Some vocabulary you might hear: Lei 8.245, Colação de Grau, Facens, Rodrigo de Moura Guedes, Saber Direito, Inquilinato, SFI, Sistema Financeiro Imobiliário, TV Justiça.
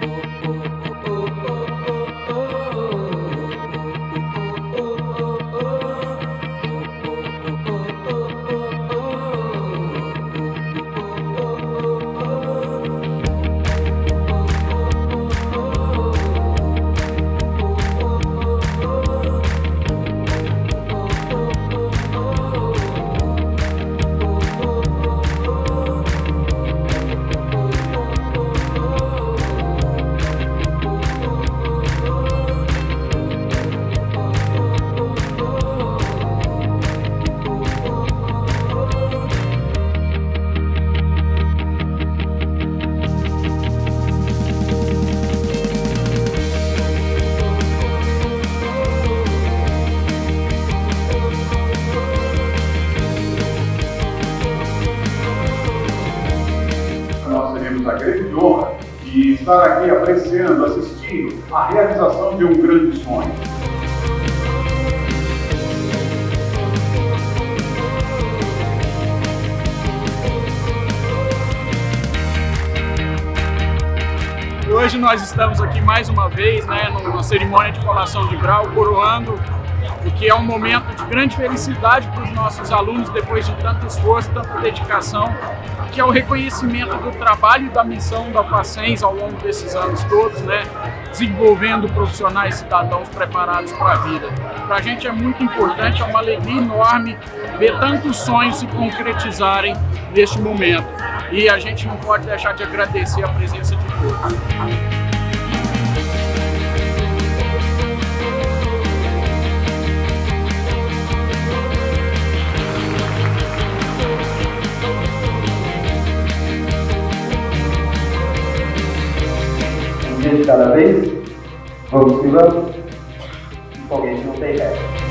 A grande honra de estar aqui apreciando, assistindo a realização de um grande sonho. Hoje nós estamos aqui mais uma vez, numa cerimônia de Colação de Grau, coroando o que é um momento de grande felicidade para os nossos alunos, depois de tanto esforço, tanta dedicação, que é o reconhecimento do trabalho e da missão da Facens ao longo desses anos todos, desenvolvendo profissionais cidadãos preparados para a vida. Para a gente é muito importante, é uma alegria enorme ver tantos sonhos se concretizarem neste momento. E a gente não pode deixar de agradecer a presença de todos. De cada vez, vamos que vamos, porque a gente não tem regra.